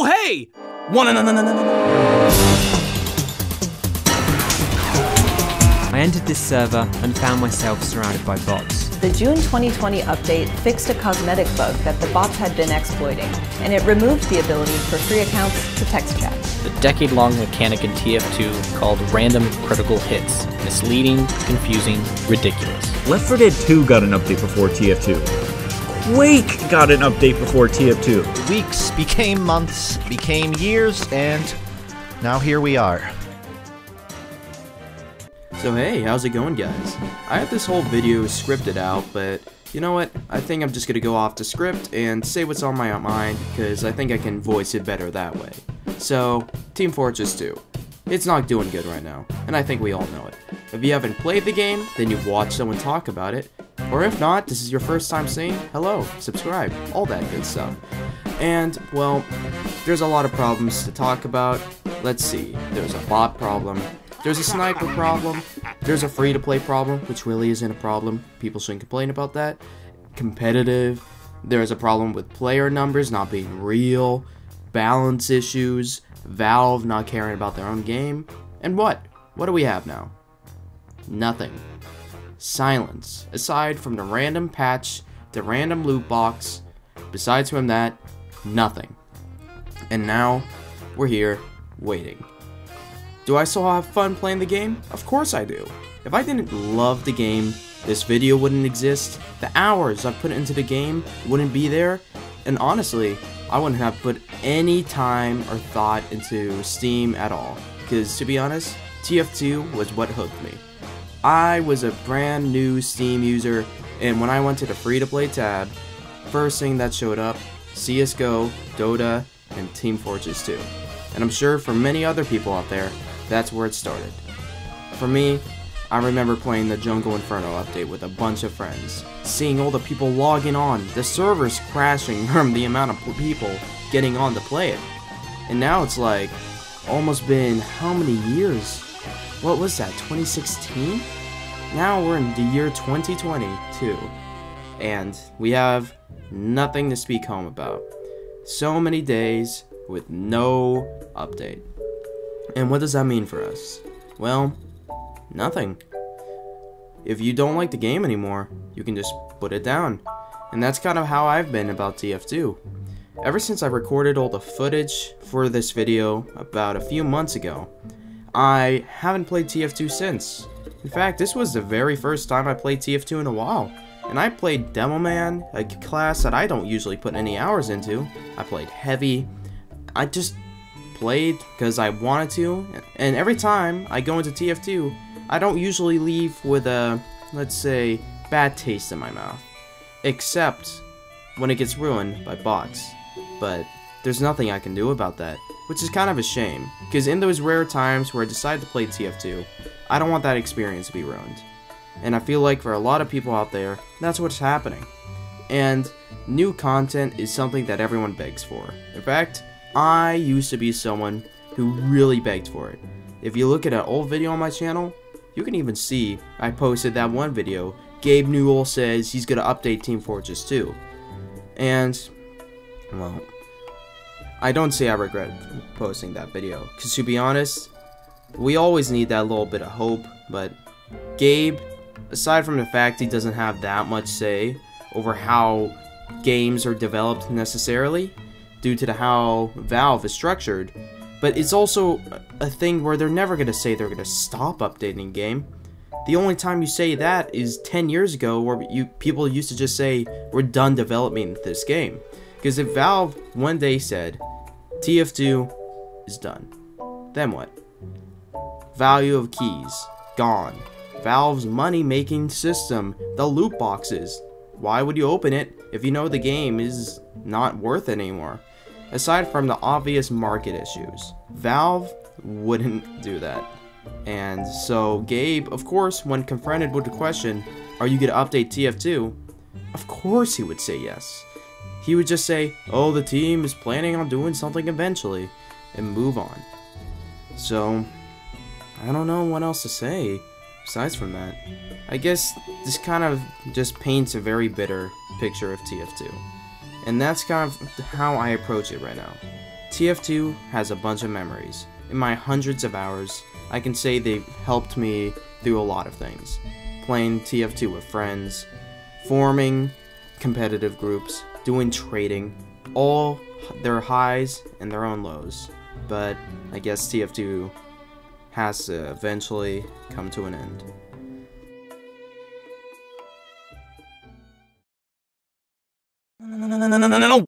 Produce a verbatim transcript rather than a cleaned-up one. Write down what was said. Oh, hey! One no no no no no. I entered this server and found myself surrounded by bots. The June twenty twenty update fixed a cosmetic bug that the bots had been exploiting, and it removed the ability for free accounts to text chat. The decade-long mechanic in T F two called random critical hits. Misleading, confusing, ridiculous. Left four Dead two got an update before T F two. Quake got an update before T F two. Weeks became months, became years, and now here we are. So hey, how's it going, guys? I have this whole video scripted out, but you know what? I think I'm just gonna go off the script and say what's on my mind, because I think I can voice it better that way. So, Team Fortress two. It's not doing good right now, and I think we all know it. If you haven't played the game, then you've watched someone talk about it, or if not, this is your first time seeing, hello, subscribe, all that good stuff. And, well, there's a lot of problems to talk about. Let's see, there's a bot problem, there's a sniper problem, there's a free-to-play problem, which really isn't a problem, people shouldn't complain about that. Competitive, there's a problem with player numbers not being real, balance issues, Valve not caring about their own game, and what? What do we have now? Nothing. Silence, aside from the random patch, the random loot box, besides from that, nothing. And now, we're here, waiting. Do I still have fun playing the game? Of course I do. If I didn't love the game, this video wouldn't exist, the hours I've put into the game wouldn't be there, and honestly, I wouldn't have put any time or thought into Steam at all, because to be honest, T F two was what hooked me. I was a brand new Steam user, and when I went to the free-to-play tab, first thing that showed up, C S G O, Dota, and Team Fortress two. And I'm sure for many other people out there, that's where it started. For me, I remember playing the Jungle Inferno update with a bunch of friends, seeing all the people logging on, the servers crashing from the amount of people getting on to play it. And now it's like, almost been how many years? What was that, twenty sixteen? Now we're in the year twenty twenty-two, and we have nothing to speak home about. So many days with no update. And what does that mean for us? Well, nothing. If you don't like the game anymore, you can just put it down. And that's kind of how I've been about T F two. Ever since I recorded all the footage for this video about a few months ago, I haven't played T F two since. In fact, this was the very first time I played T F two in a while. And I played Demoman, a class that I don't usually put any hours into. I played Heavy. I just played because I wanted to. And every time I go into T F two, I don't usually leave with a, let's say, bad taste in my mouth. Except when it gets ruined by bots. But there's nothing I can do about that. Which is kind of a shame, because in those rare times where I decide to play T F two, I don't want that experience to be ruined. And I feel like for a lot of people out there, that's what's happening. And new content is something that everyone begs for. In fact, I used to be someone who really begged for it. If you look at an old video on my channel, you can even see I posted that one video, Gabe Newell says he's gonna update Team Fortress two. And, well, I don't say I regret posting that video, because to be honest, we always need that little bit of hope, but Gabe, aside from the fact he doesn't have that much say over how games are developed necessarily, due to the how Valve is structured, but it's also a thing where they're never going to say they're going to stop updating game. The only time you say that is ten years ago, where you people used to just say, we're done developing this game. Because if Valve one day said, T F two is done, then what? Value of keys, gone. Valve's money-making system, the loot boxes. Why would you open it if you know the game is not worth it anymore? Aside from the obvious market issues, Valve wouldn't do that. And so Gabe, of course, when confronted with the question, are you gonna update T F two? Of course he would say yes. He would just say, oh, the team is planning on doing something eventually, and move on. So, I don't know what else to say besides from that. I guess this kind of just paints a very bitter picture of T F two. And that's kind of how I approach it right now. T F two has a bunch of memories. In my hundreds of hours, I can say they've helped me through a lot of things. Playing T F two with friends, forming competitive groups, doing trading, all their highs and their own lows. But I guess T F two has to eventually come to an end. No, no, no, no, no, no, no, no, no.